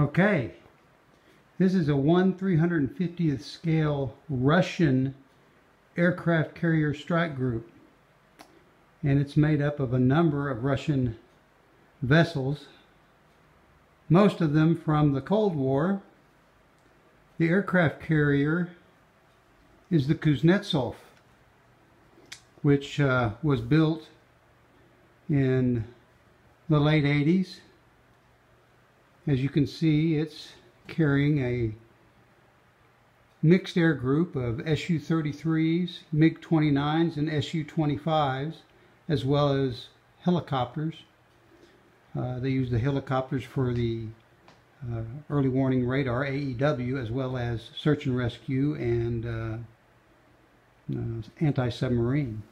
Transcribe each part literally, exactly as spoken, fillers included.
Okay, this is a one three hundred fiftieth scale Russian aircraft carrier strike group, and it's made up of a number of Russian vessels, most of them from the Cold War. The aircraft carrier is the Kuznetsov, which uh, was built in the late eighties. As you can see, it's carrying a mixed air group of S U thirty-threes, MiG twenty-nines, and S U twenty-fives, as well as helicopters. Uh, they use the helicopters for the uh, early warning radar, A E W, as well as search and rescue and uh, uh, anti-submarine.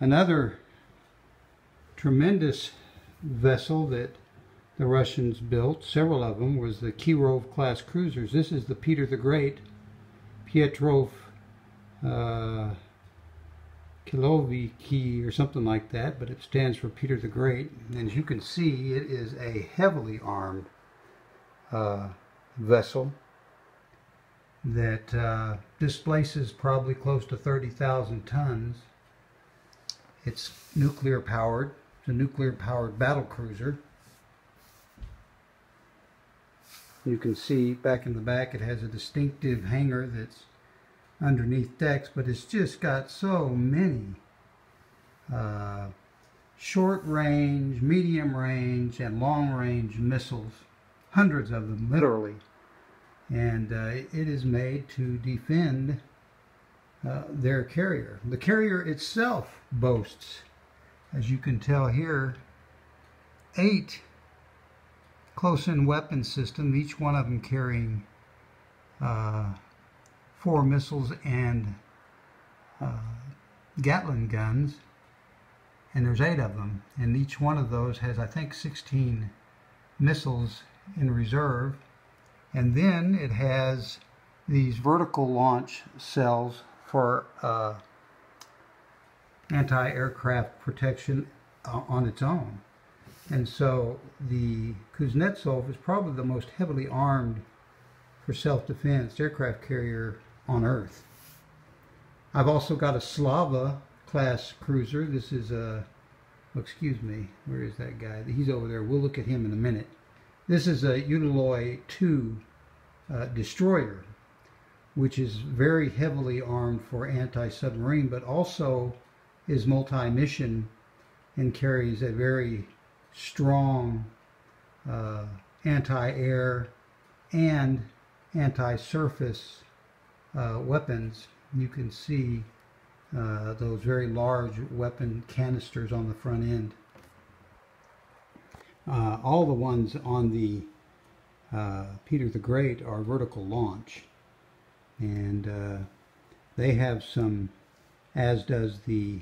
Another tremendous vessel that the Russians built, several of them, was the Kirov class cruisers. This is the Peter the Great, Pietrov, uh, Kiloviki, or something like that, but it stands for Peter the Great. And as you can see, it is a heavily armed uh, vessel that uh, displaces probably close to thirty thousand tons. It's nuclear powered. It's a nuclear powered battle cruiser. You can see back in the back it has a distinctive hangar that's underneath decks, but it's just got so many uh, short range, medium range, and long range missiles, hundreds of them literally, and uh, it is made to defend uh, their carrier. The carrier itself boasts, as you can tell here, eight close-in weapon system, each one of them carrying uh, four missiles and uh, Gatling guns, and there's eight of them, and each one of those has, I think, sixteen missiles in reserve. And then it has these vertical launch cells for uh, anti-aircraft protection uh, on its own. And so the Kuznetsov is probably the most heavily armed for self-defense aircraft carrier on Earth. I've also got a Slava class cruiser. This is a, excuse me, where is that guy? He's over there. We'll look at him in a minute. This is a Udaloy two uh, destroyer, which is very heavily armed for anti-submarine, but also is multi-mission and carries a very strong uh, anti-air and anti-surface uh, weapons. You can see uh, those very large weapon canisters on the front end. Uh, all the ones on the uh, Peter the Great are vertical launch, and uh, they have some, as does the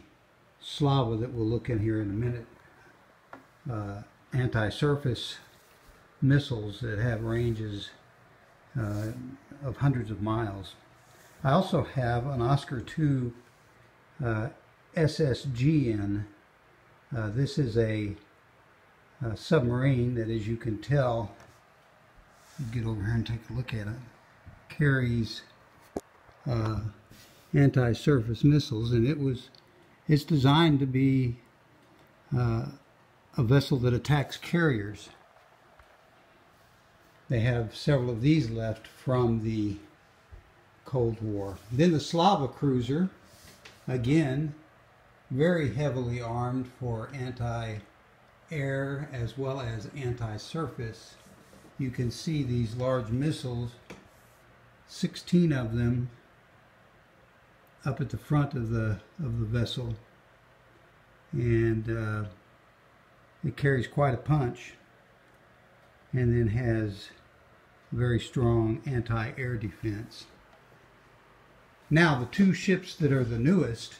Slava that we'll look at here in a minute, Uh, anti-surface missiles that have ranges uh, of hundreds of miles. I also have an Oscar two uh, S S G N. Uh, this is a, a submarine that, as you can tell, get over here and take a look at it, carries uh, anti-surface missiles, and it was it's designed to be uh, a vessel that attacks carriers. They have several of these left from the Cold War. Then the Slava cruiser, again, very heavily armed for anti-air as well as anti-surface. You can see these large missiles, sixteen of them, up at the front of the of the vessel, and uh, it carries quite a punch, and then has very strong anti-air defense. Now the two ships that are the newest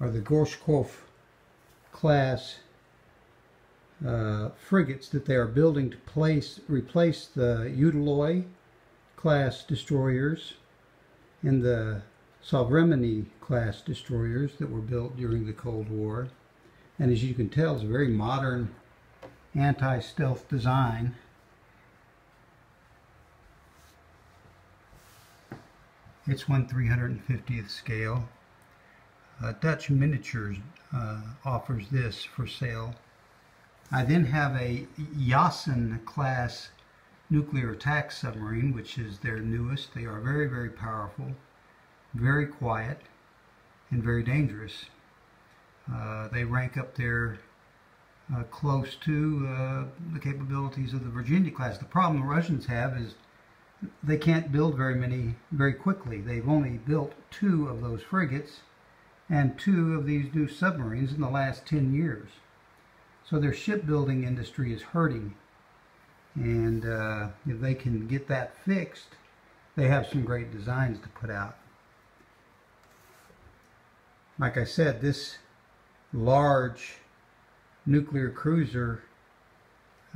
are the Gorshkov class uh, frigates that they are building to place, replace the Udaloy class destroyers and the Sovremenny class destroyers that were built during the Cold War. And as you can tell, it's a very modern anti-stealth design. It's one three hundred fiftieth scale. Uh, Dutch Miniatures uh, offers this for sale. I then have a Yassen class nuclear attack submarine, which is their newest. They are very, very powerful, very quiet, and very dangerous. Uh, they rank up there uh, close to uh, the capabilities of the Virginia class. The problem the Russians have is they can't build very many very quickly. They've only built two of those frigates and two of these new submarines in the last ten years. So their shipbuilding industry is hurting. And uh, if they can get that fixed, they have some great designs to put out. Like I said, this large nuclear cruiser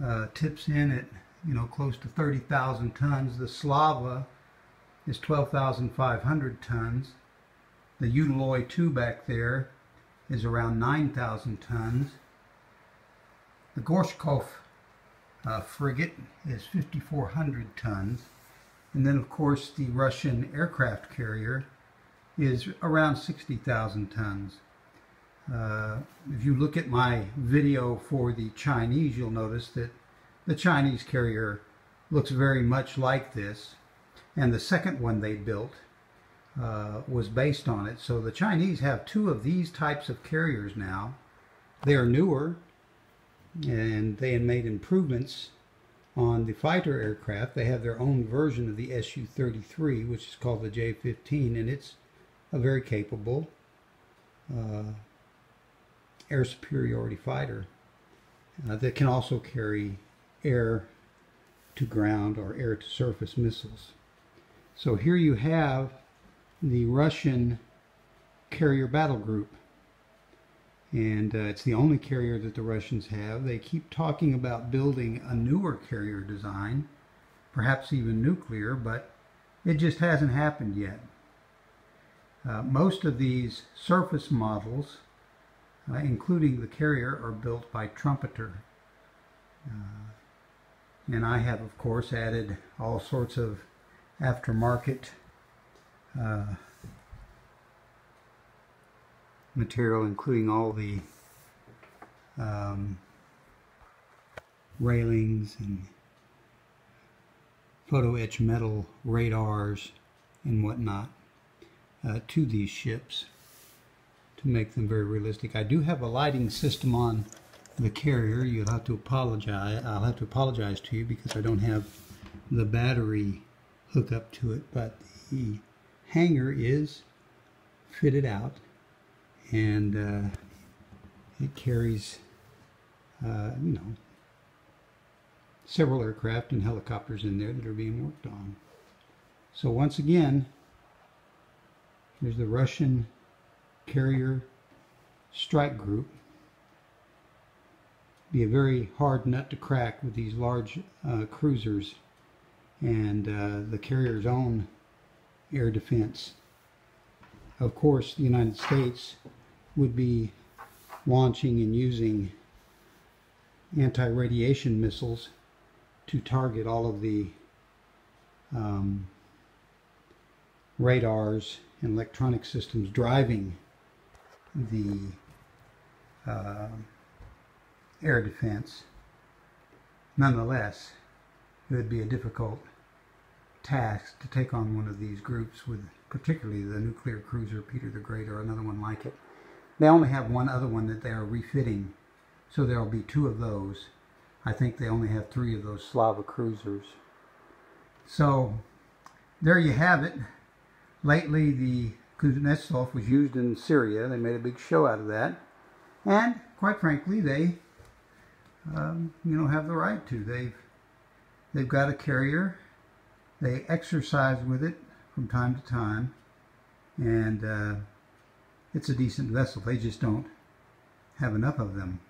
uh, tips in at, you know, close to thirty thousand tons. The Slava is twelve thousand five hundred tons. The Udaloy two back there is around nine thousand tons. The Gorshkov uh, frigate is fifty-four hundred tons. And then, of course, the Russian aircraft carrier is around sixty thousand tons. Uh, if you look at my video for the Chinese, you'll notice that the Chinese carrier looks very much like this, and the second one they built uh, was based on it. So the Chinese have two of these types of carriers now. They are newer, and they have made improvements on the fighter aircraft. They have their own version of the S U thirty-three, which is called the J fifteen, and it's a very capable uh, air superiority fighter uh, that can also carry air to ground or air to surface missiles. So here you have the Russian carrier battle group, and uh, it's the only carrier that the Russians have. They keep talking about building a newer carrier design, perhaps even nuclear, but it just hasn't happened yet. Uh, most of these surface models, uh, including the carrier, are built by Trumpeter. Uh, And I have, of course, added all sorts of aftermarket uh, material, including all the um, railings and photo-etched metal radars and whatnot uh, to these ships to make them very realistic. I do have a lighting system on the carrier. You'll have to apologize. I'll have to apologize to you because I don't have the battery hook up to it, but the hanger is fitted out, and uh, it carries uh, you know, several aircraft and helicopters in there that are being worked on. So once again, there's the Russian carrier strike group. Be a very hard nut to crack with these large uh, cruisers and uh, the carrier's own air defense. Of course, the United States would be launching and using anti-radiation missiles to target all of the um, radars and electronic systems driving the uh, air defense. Nonetheless, it would be a difficult task to take on one of these groups, with particularly the nuclear cruiser Peter the Great or another one like it. They only have one other one that they are refitting, so there will be two of those. I think they only have three of those Slava cruisers. So there you have it. Lately, the Kuznetsov was used in Syria. They made a big show out of that, and quite frankly, they Um, you know, have the right to. They've they've got a carrier. They exercise with it from time to time, and uh, it's a decent vessel. They just don't have enough of them,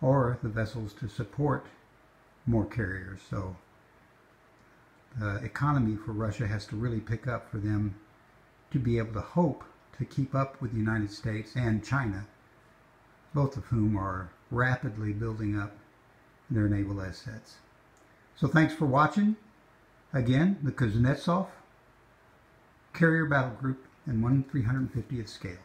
or the vessels to support more carriers. So the economy for Russia has to really pick up for them to be able to hope to keep up with the United States and China, both of whom are rapidly building up and their naval assets. So thanks for watching. Again, the Kuznetsov Carrier Battle Group in one three hundred fiftieth scale.